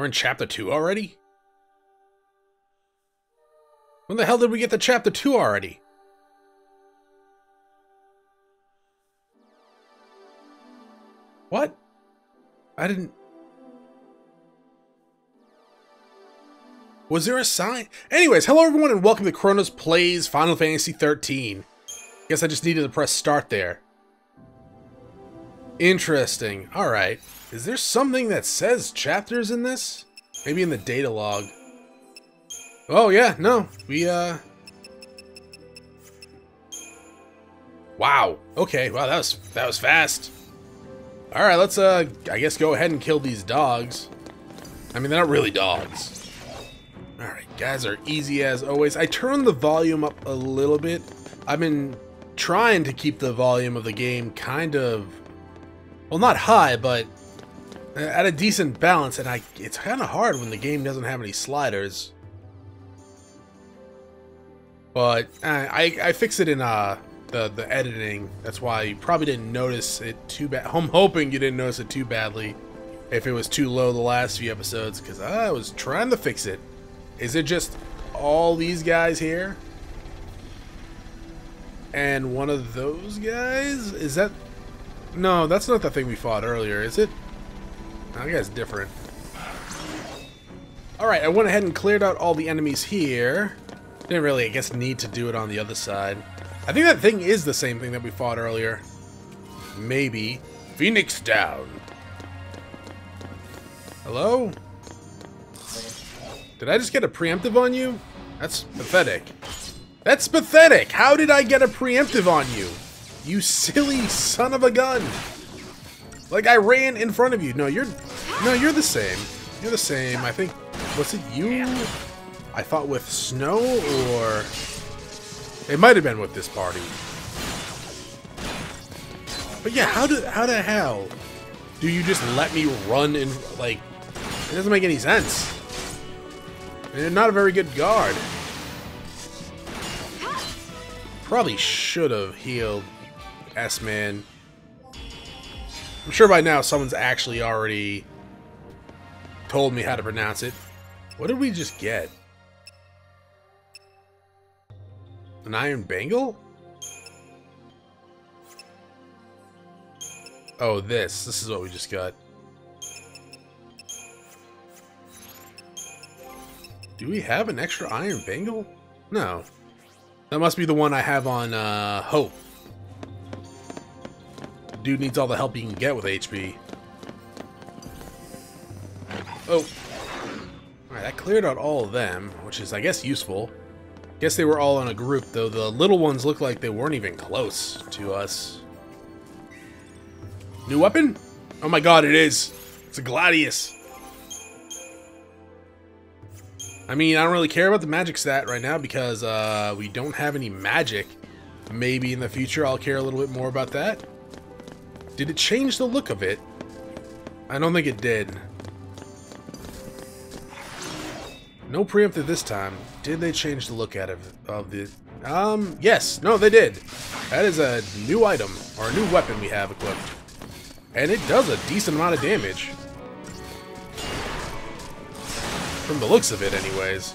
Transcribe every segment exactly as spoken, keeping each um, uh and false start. We're in chapter two already? When the hell did we get to chapter two already? What? I didn't... Was there a sign? Anyways, hello everyone and welcome to Chronos Plays Final Fantasy thirteen. Guess I just needed to press start there. Interesting. Alright. Is there something that says chapters in this? Maybe in the data log. Oh yeah, no. We, uh... Wow. Okay, wow, that was, that was fast. Alright, let's, uh, I guess go ahead and kill these dogs. I mean, they're not really dogs. Alright, guys are easy as always. I turned the volume up a little bit. I've been trying to keep the volume of the game kind of, well, not high, but at a decent balance, and I it's kind of hard when the game doesn't have any sliders. But I, I, I fix it in uh, the, the editing. That's why you probably didn't notice it too bad. I'm hoping you didn't notice it too badly if it was too low the last few episodes, because I was trying to fix it. Is it just all these guys here? And one of those guys? Is that... No, that's not the thing we fought earlier, is it? I guess it's different. Alright, I went ahead and cleared out all the enemies here. Didn't really, I guess, need to do it on the other side. I think that thing is the same thing that we fought earlier. Maybe. Phoenix down. Hello? Did I just get a preemptive on you? That's pathetic. That's pathetic! How did I get a preemptive on you? You silly son of a gun! Like, I ran in front of you. No, you're... No, you're the same. You're the same. I think... Was it you? I fought with Snow, or... It might have been with this party. But yeah, how do... How the hell do you just let me run in... Like... It doesn't make any sense. You're not a very good guard. Probably should have healed S-Man. I'm sure by now someone's actually already told me how to pronounce it. What did we just get? An Iron Bangle? Oh, this. This is what we just got. Do we have an extra Iron Bangle? No. That must be the one I have on uh, Hope. Dude needs all the help he can get with H P. Oh. Alright, I cleared out all of them, which is, I guess, useful. Guess they were all in a group, though the little ones look like they weren't even close to us. New weapon? Oh my god, it is! It's a Gladius! I mean, I don't really care about the magic stat right now because uh, we don't have any magic. Maybe in the future I'll care a little bit more about that. Did it change the look of it? I don't think it did. No preemptive this time. Did they change the look out of, of the... Um, yes. No, they did. That is a new item, or a new weapon we have equipped. And it does a decent amount of damage. From the looks of it anyways.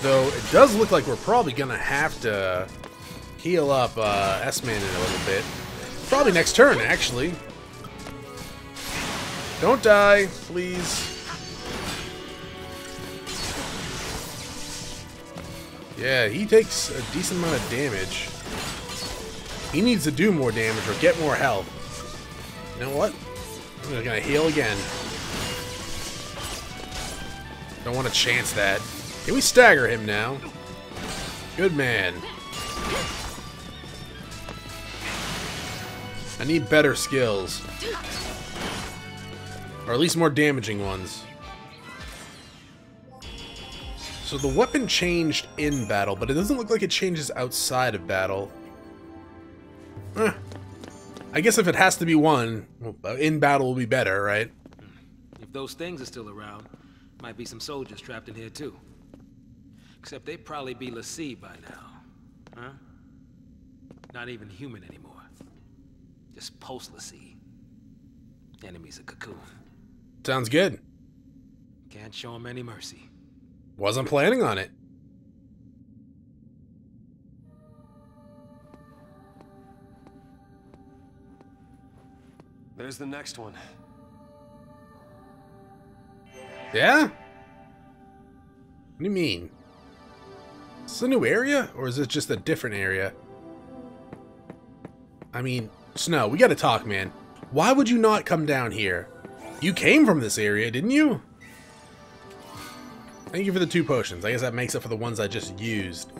Though it does look like we're probably gonna have to heal up uh, S-Man in a little bit. Probably next turn, actually. Don't die, please. Yeah, he takes a decent amount of damage. He needs to do more damage or get more health. You know what? I'm gonna heal again. Don't want to chance that. Can we stagger him now? Good man. I need better skills. Or at least more damaging ones. So the weapon changed in battle, but it doesn't look like it changes outside of battle. Eh. I guess if it has to be one, in battle will be better, right? If those things are still around... Might be some soldiers trapped in here too. Except they'd probably be l'Cie by now. Huh? Not even human anymore. Just post l'Cie. Enemies of Cocoon. Sounds good. Can't show him any mercy. Wasn't planning on it. There's the next one. Yeah? What do you mean? Is this a new area, or is it just a different area? I mean, Snow, we gotta talk, man. Why would you not come down here? You came from this area, didn't you? Thank you for the two potions. I guess that makes up for the ones I just used.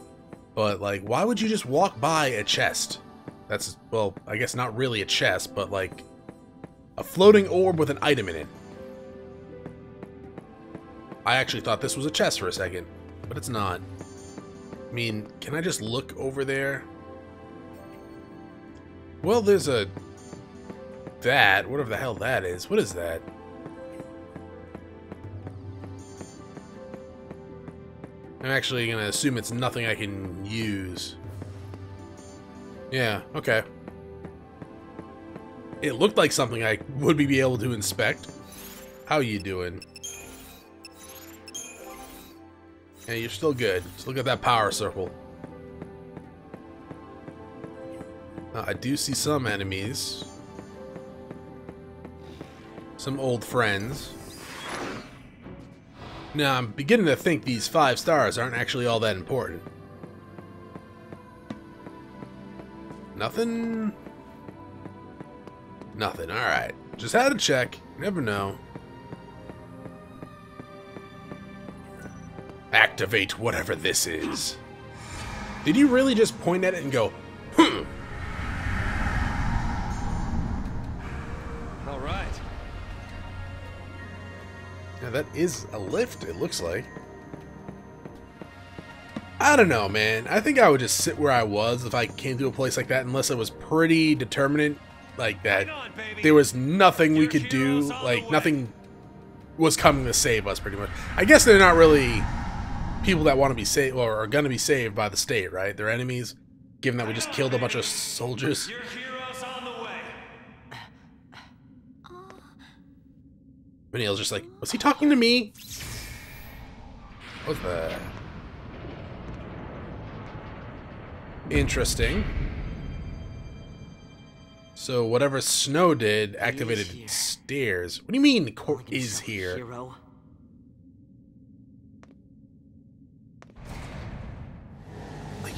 But, like, why would you just walk by a chest? That's, well, I guess not really a chest, but, like, a floating orb with an item in it. I actually thought this was a chest for a second, but it's not. I mean, can I just look over there? Well, there's a... that, whatever the hell that is. What is that? I'm actually gonna assume it's nothing I can use. Yeah, okay. It looked like something I would be able to inspect. How you doing? Yeah, you're still good. Just look at that power circle. Uh, I do see some enemies. Some old friends. Now, I'm beginning to think these five stars aren't actually all that important. Nothing? Nothing, alright. Just had to check. Never know. Activate whatever this is. Did you really just point at it and go, hmm? All right. Now that is a lift, it looks like. I don't know, man. I think I would just sit where I was if I came to a place like that, unless I was pretty determinate, like that. Right on, baby. There was nothing we could do, like nothing was coming to save us, pretty much. I guess they're not really... people that want to be saved, or are going to be saved by the state, right? They're enemies, given that we just killed a bunch of soldiers. Your hero's on the way. Vanille's just like, was he talking to me? What the? Interesting. So whatever Snow did activated stairs. What do you mean Court is here? Hero.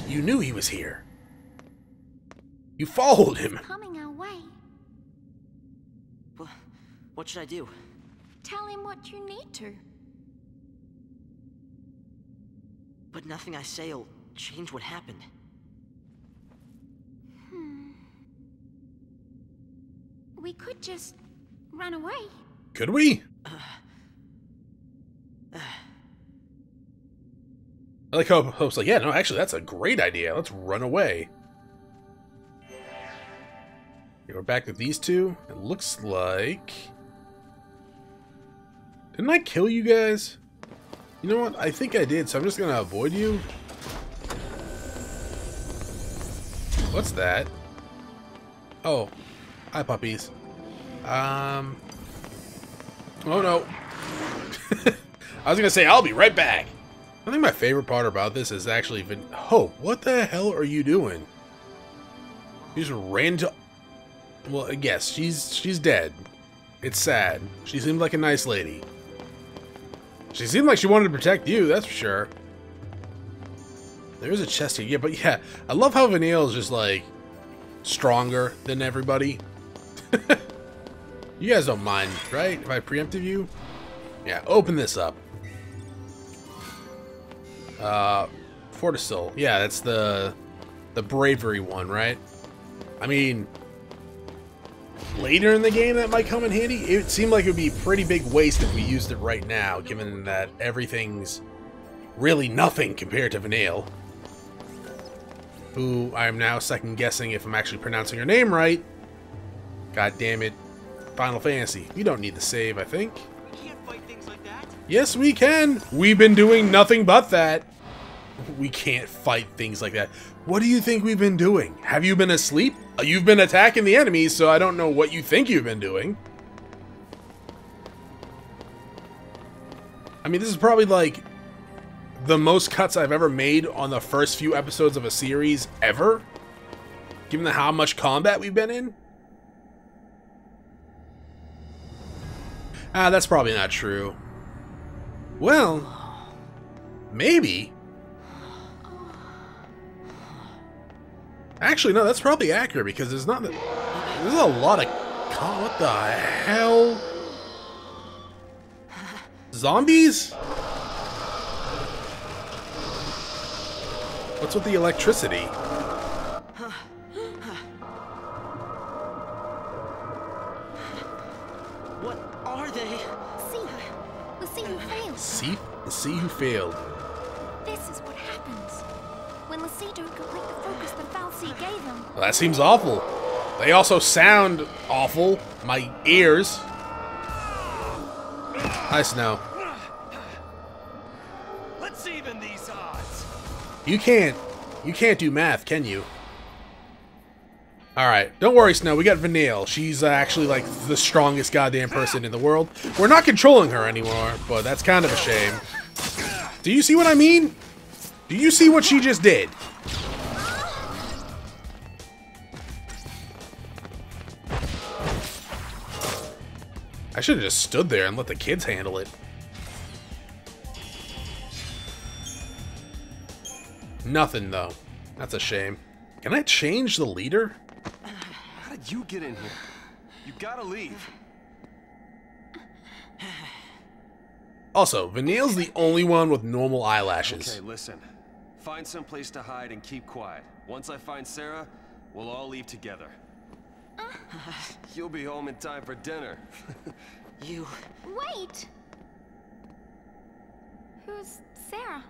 You knew he was here. You followed him. He's coming our way. Well, what should I do? Tell him what you need to. But nothing I say will change what happened. Hmm. We could just run away. Could we? Uh, uh. I like Hope. Hope's like, yeah, no, actually, that's a great idea. Let's run away. Okay, we're back to these two. It looks like... didn't I kill you guys? You know what? I think I did, so I'm just going to avoid you. What's that? Oh. Hi, puppies. Um... Oh, no. I was going to say, I'll be right back. I think my favorite part about this is actually Van Hope. What the hell are you doing? You just ran to... well, yes, she's she's dead. It's sad. She seemed like a nice lady. She seemed like she wanted to protect you, that's for sure. There's a chest here, yeah, but yeah, I love how Vanille is just like stronger than everybody. You guys don't mind, right? If I preempted you, yeah. Open this up. Uh, Fortisil. Yeah, that's the the bravery one, right? I mean, later in the game that might come in handy. It seemed like it would be a pretty big waste if we used it right now, given that everything's really nothing compared to Vanille, who I am now second guessing if I'm actually pronouncing her name right. God damn it, Final Fantasy! You don't need to save, I think. Yes, we can. We've been doing nothing but that. We can't fight things like that. What do you think we've been doing? Have you been asleep? You've been attacking the enemies, so I don't know what you think you've been doing. I mean, this is probably like the most cuts I've ever made on the first few episodes of a series ever, given the how much combat we've been in. Ah, that's probably not true. Well, maybe. Actually, no, that's probably accurate because there's not. There's a lot of. What the hell? Zombies? What's with the electricity? What are they? See her. The see who failed. See? The see who failed. This is what happens when the see don't complete the focus that fal'Cie gave him. Well, that seems awful. They also sound awful. My ears. Hi, Snow. Let's even these odds. You can't, you can't do math, can you? All right, don't worry, Snow. We got Vanille. She's actually like the strongest goddamn person in the world. We're not controlling her anymore, but that's kind of a shame. Do you see what I mean? Do you see what she just did? I should have just stood there and let the kids handle it. Nothing, though. That's a shame. Can I change the leader? How did you get in here? You gotta leave. Also, Vanille's the only one with normal eyelashes. Okay, listen. Find some place to hide and keep quiet. Once I find Serah, we'll all leave together. You'll be home in time for dinner. You... Wait! Who's Serah?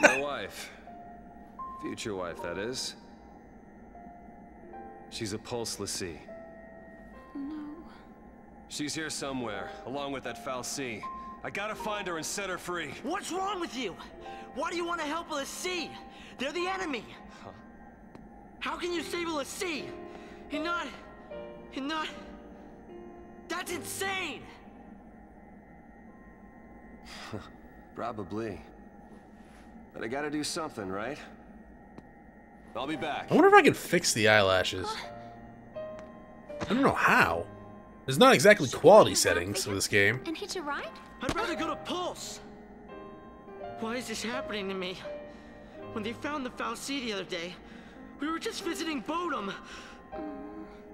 My wife. Future wife, that is. She's a Pulse l'Cie. No. She's here somewhere, along with that fal'Cie. I gotta find her and set her free. What's wrong with you? Why do you want to help l'Cie? They're the enemy. Huh? How can you save l'Cie? You're not... You're not... That's insane! Probably. But I gotta do something, right? I'll be back. I wonder if I can fix the eyelashes. I don't know how. There's not exactly quality settings for this game. And hitch a ride? I'd rather go to Pulse! Why is this happening to me? When they found the fal'Cie the other day, we were just visiting Bodum.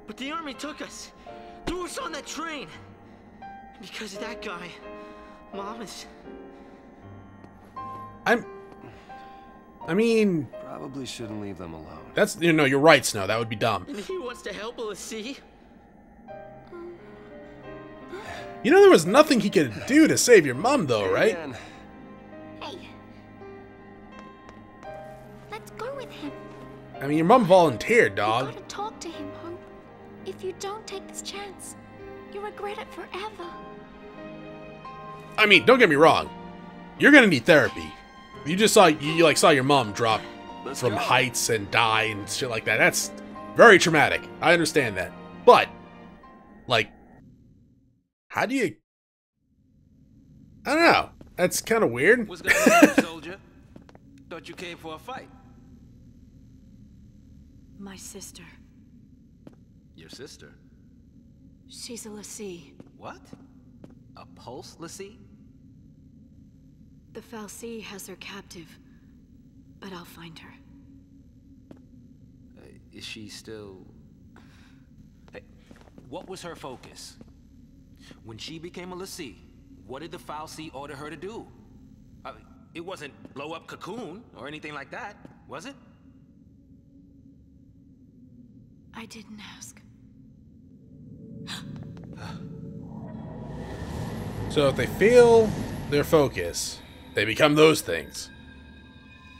But the army took us, threw us on that train. And because of that guy, Mom is... I'm... I mean... Probably shouldn't leave them alone. That's... You know, you're right, Snow. That would be dumb. And he wants to help l'Cie. You know, there was nothing he could do to save your mom, though, right? Man. Hey. Let's go with him. I mean, your mom volunteered, dog. You gotta talk to him, Hope. If you don't take this chance, you'll regret it forever. I mean, don't get me wrong. You're gonna need therapy. You just saw you like saw your mom drop Let's from go. heights and die and shit like that. That's very traumatic. I understand that. But like, how do you? I don't know. That's kind of weird. What's going on, soldier? Thought you came for a fight. My sister. Your sister? She's a l'Cie. What? A Pulse l'Cie? The fal'Cie has her captive, but I'll find her. Uh, is she still... Hey, what was her focus? When she became a l'Cie, what did the fal'Cie order her to do? I mean, it wasn't blow up Cocoon or anything like that, was it? I didn't ask. So if they feel their focus, they become those things.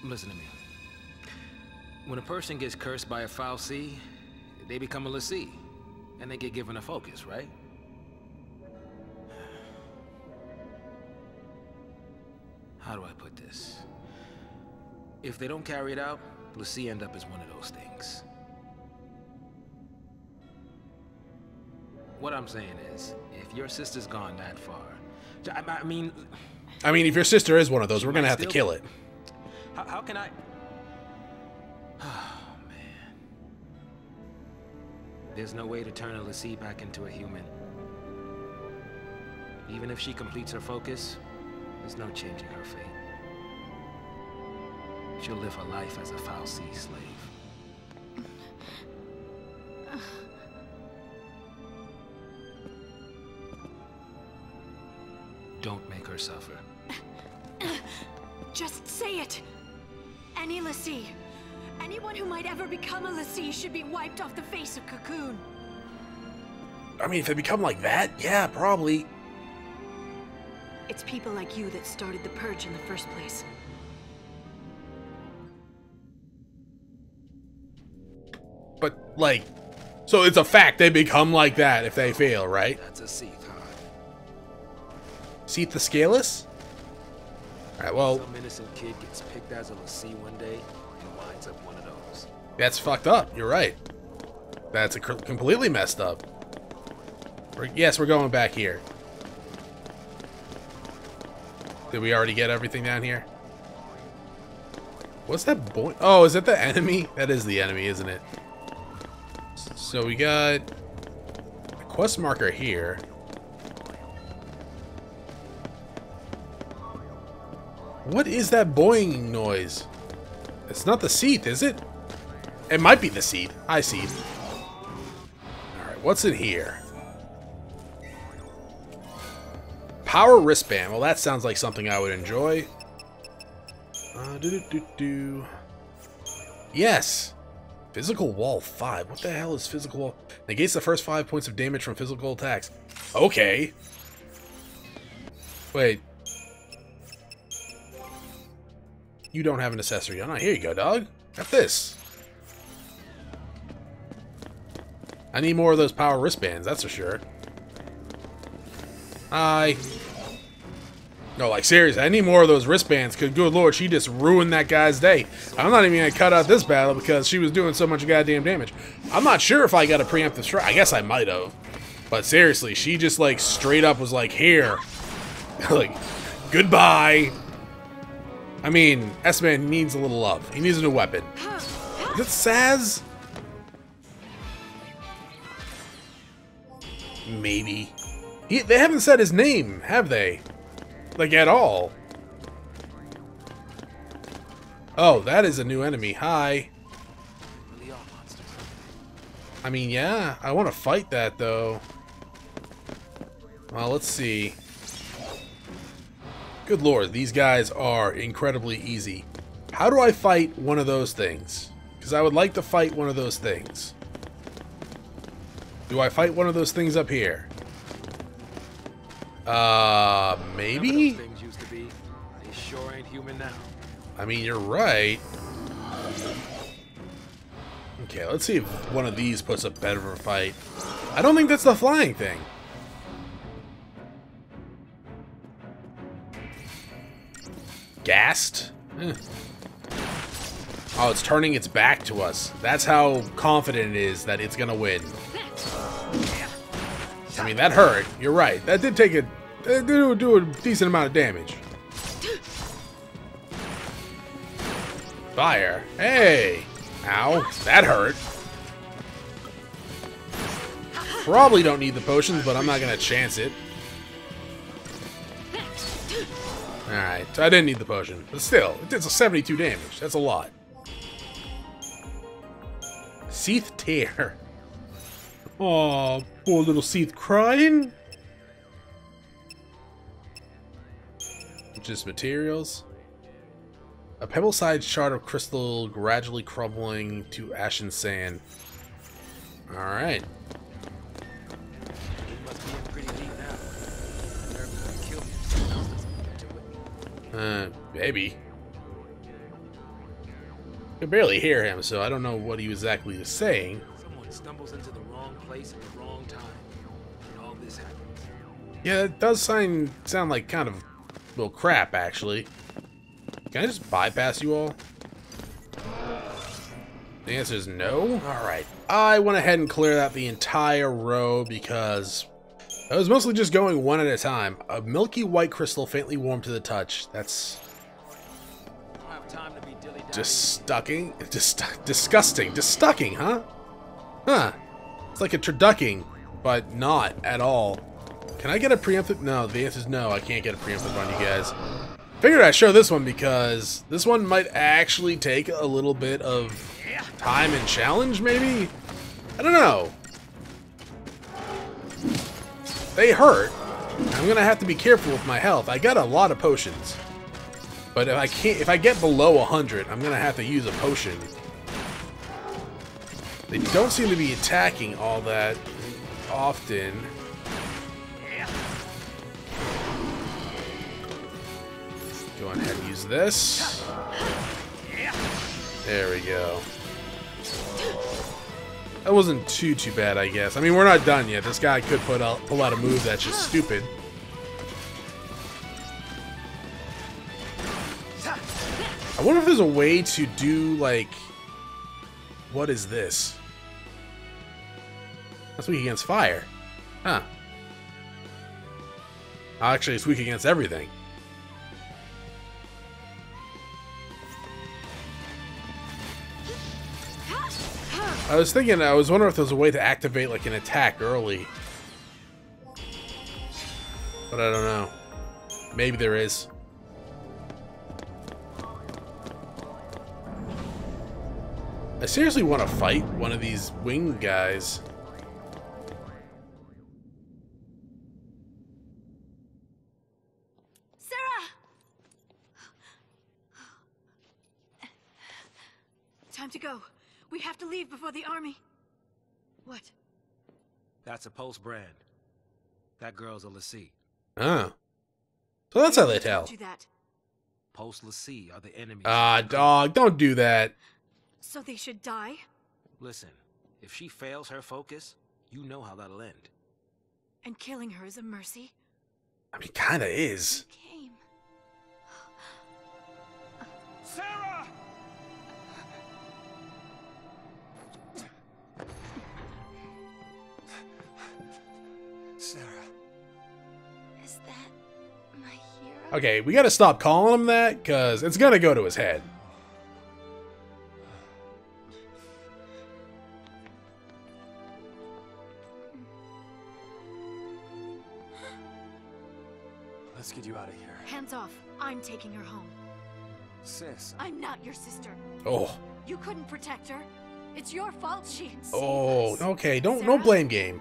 Listen to me. When a person gets cursed by a fal'Cie, they become a l'Cie, and they get given a focus, right? How do I put this? If they don't carry it out, l'Cie end up as one of those things. What I'm saying is, if your sister's gone that far, I mean, I mean, if your sister is one of those, she we're gonna have to kill it. How, how can I? Oh man, there's no way to turn a l'Cie back into a human. Even if she completes her focus, there's no changing her fate. She'll live her life as a fal'Cie slave. Don't make her suffer. Just say it. Any l'Cie, anyone who might ever become a l'Cie should be wiped off the face of Cocoon. I mean, if they become like that, yeah, probably. It's people like you that started the purge in the first place. But, like, so it's a fact they become like that if they fail, right? That's a seat, huh? Seat the Scaleless? Alright, well. Some innocent kid gets picked as a l'Cie one day and winds up one of those. That's fucked up. You're right. That's a completely messed up. We're, yes, we're going back here. Did we already get everything down here? What's that boy? Oh, is that the enemy? That is the enemy, isn't it? So we got a quest marker here. What is that boing noise? It's not the seat, is it? It might be the seat. I see it. Alright, what's in here? Power wristband. Well, that sounds like something I would enjoy. Uh, do, do, do, do. Yes. Physical wall five. What the hell is physical wall? Negates the first five points of damage from physical attacks. Okay. Wait. You don't have an accessory. Oh, no, here you go, dog. Got this. I need more of those power wristbands, that's for sure. Hi. No, like, seriously, I need more of those wristbands, because, good lord, she just ruined that guy's day. I'm not even going to cut out this battle, because she was doing so much goddamn damage. I'm not sure if I got a preemptive strike. I guess I might have. But, seriously, she just, like, straight up was like, here. Like, goodbye. I mean, S-Man needs a little love. He needs a new weapon. Is it Saz? Maybe. He, they haven't said his name, have they? Like, at all. Oh, that is a new enemy. Hi. I mean, yeah. I want to fight that, though. Well, let's see. Good lord, these guys are incredibly easy. How do I fight one of those things? Because I would like to fight one of those things. Do I fight one of those things up here? Uh, maybe? Things used to be. They sure ain't human now. I mean, you're right. Okay, let's see if one of these puts up better of a fight. I don't think that's the flying thing. Gassed? Eh. Oh, it's turning its back to us. That's how confident it is that it's gonna win. I mean, that hurt. You're right. That did take a, that did do a decent amount of damage. Fire. Hey. Ow. That hurt. Probably don't need the potions, but I'm not going to chance it. Alright. So I didn't need the potion. But still, it did seventy-two damage. That's a lot. Seath Tear. Aw, poor little Seath crying. Just materials. A pebble-sized shard of crystal gradually crumbling to ash and sand. Alright. Uh, maybe. I could barely hear him, so I don't know what he exactly was saying. Stumbles into the wrong place at the wrong time, and all this happens. Yeah, it does sound, sound like kind of little crap, actually. Can I just bypass you all? The answer is no. Alright, I went ahead and cleared out the entire row because I was mostly just going one at a time. A milky white crystal faintly warm to the touch. That's... Don't have time to be dilly-dallying. Distucking? Dist disgusting. Distucking, huh? Huh. It's like a turducking, but not at all. Can I get a preemptive? No, the answer is no. I can't get a preemptive on you guys. Figured I'd show this one because this one might actually take a little bit of time and challenge, maybe? I don't know. They hurt. I'm gonna have to be careful with my health. I got a lot of potions, but if I can't, if I get below one hundred, I'm gonna have to use a potion. They don't seem to be attacking all that often. Go on ahead and use this. There we go. That wasn't too, too bad, I guess. I mean, we're not done yet. This guy could put out, pull out a move that's just stupid. I wonder if there's a way to do, like... What is this? That's weak against fire. Huh. Actually, it's weak against everything. I was thinking, I was wondering if there was a way to activate like an attack early. But I don't know. Maybe there is. I seriously want to fight one of these winged guys. Serah! Time to go. We have to leave before the army. What? That's a Pulse brand. That girl's a l'Cie. Oh. So that's how they tell. Don't do that. Pulse l'Cie are the enemies. Ah, uh, dog, don't do that. So they should die? Listen, if she fails her focus, you know how that'll end. And killing her is a mercy? I mean, kinda is. You came. Serah! Serah. Is that my hero? Okay, we gotta stop calling him that, because it's gonna go to his head. Let's get you out of here. Hands off. I'm taking her home. Sis. I'm not your sister. Oh. You couldn't protect her. It's your fault she didn't save Oh, us. Okay. Don't Serah? No blame game.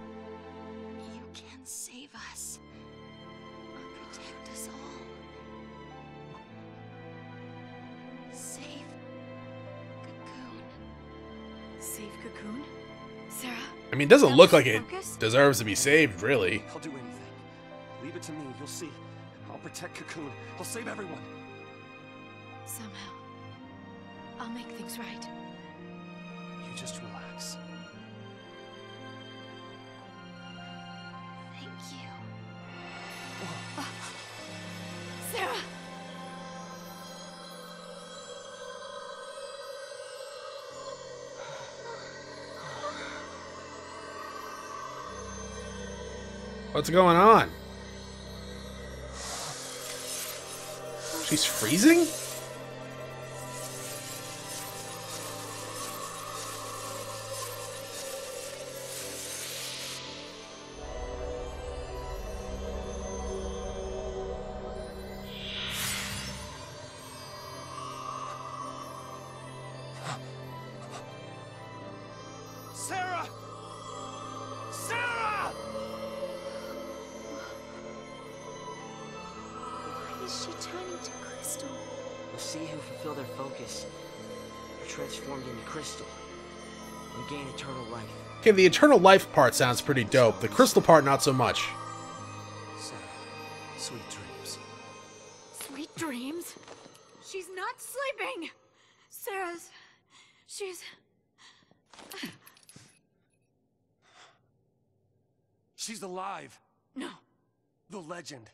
You can save us. Or protect us all. Save Cocoon. Save Cocoon? Serah? I mean, it doesn't look like it deserves to be saved, really. I'll do anything. Leave it to me. You'll see. I'll protect Cocoon. I'll save everyone. Somehow, I'll make things right. You just relax. Thank you. Oh. Oh. Serah! What's going on? She's freezing? Serah! Serah! Why is she turning to crystal? l'Cie who fulfill their focus are transformed into crystal and gain eternal life. Okay, the eternal life part sounds pretty dope. The crystal part, not so much. Serah, sweet dreams. Sweet dreams? She's not sleeping! Sarah's... She's... She's alive. No. The legend.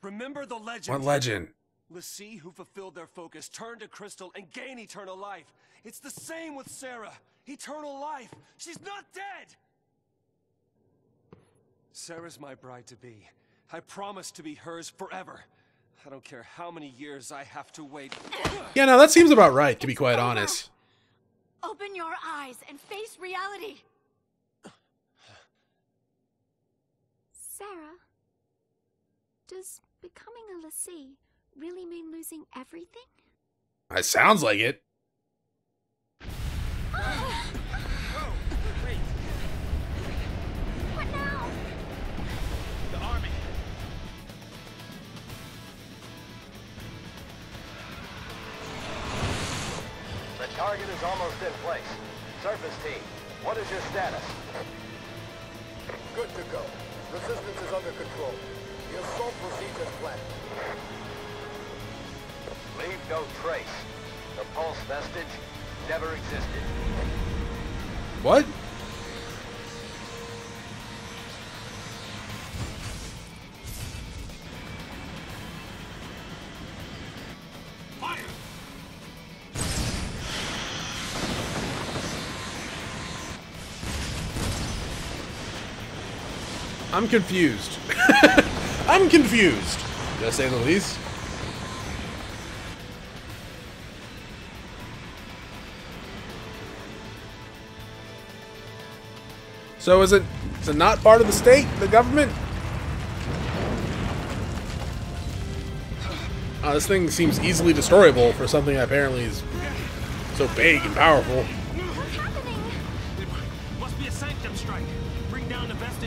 Remember the legend. What legend? l'Cie who fulfilled their focus turned to crystal and gained eternal life. It's the same with Serah. Eternal life. She's not dead. Serah's my bride-to-be. I promise to be hers forever. I don't care how many years I have to wait. Yeah, no, that seems about right, to be quite honest. Open your eyes and face reality. Serah, does becoming a l'Cie really mean losing everything? It sounds like it. Target is almost in place. Surface team, what is your status? Good to go. Resistance is under control. The assault proceeds as planned. Leave no trace. The pulse vestige never existed. What? I'm confused. I'm confused. Did I say the least? So is it, is it not part of the state, the government? Uh, this thing seems easily destroyable for something that apparently is so big and powerful.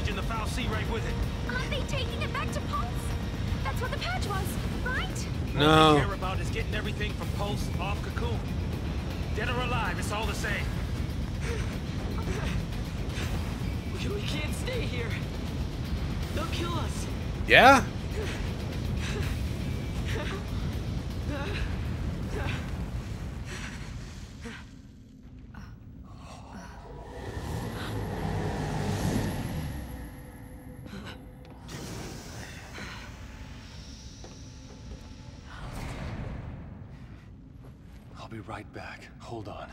And the fal'Cie right with it. Aren't they taking it back to Pulse? That's what the patch was, right? No. All we care about is getting everything from Pulse off Cocoon. Dead or alive, it's all the same. We can't stay here. They'll kill us. Yeah? I'll be right back. Hold on.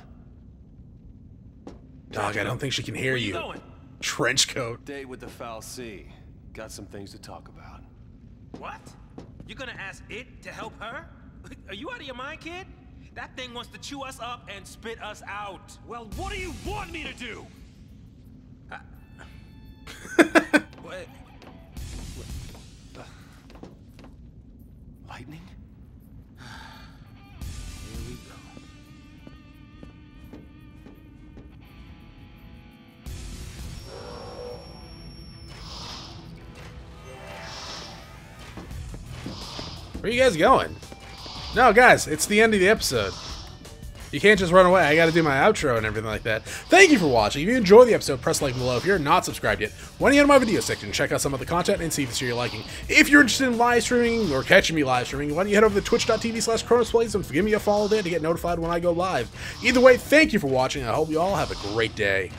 Dog, I don't think she can hear you. Where you going? Trench coat. Day with the fal'Cie. Got some things to talk about. What? You're gonna ask it to help her? Are you out of your mind, kid? That thing wants to chew us up and spit us out. Well, what do you want me to do? I... what? What? Lightning? Where are you guys going? No, guys, it's the end of the episode. You can't just run away. I gotta do my outro and everything like that. Thank you for watching. If you enjoyed the episode, press like below. If you're not subscribed yet, why don't you go to my video section, check out some of the content, and see if it's you're liking. If you're interested in live streaming or catching me live streaming, why don't you head over to twitch.tv slash Chronos Plays and give me a follow there to get notified when I go live. Either way, thank you for watching. I hope you all have a great day.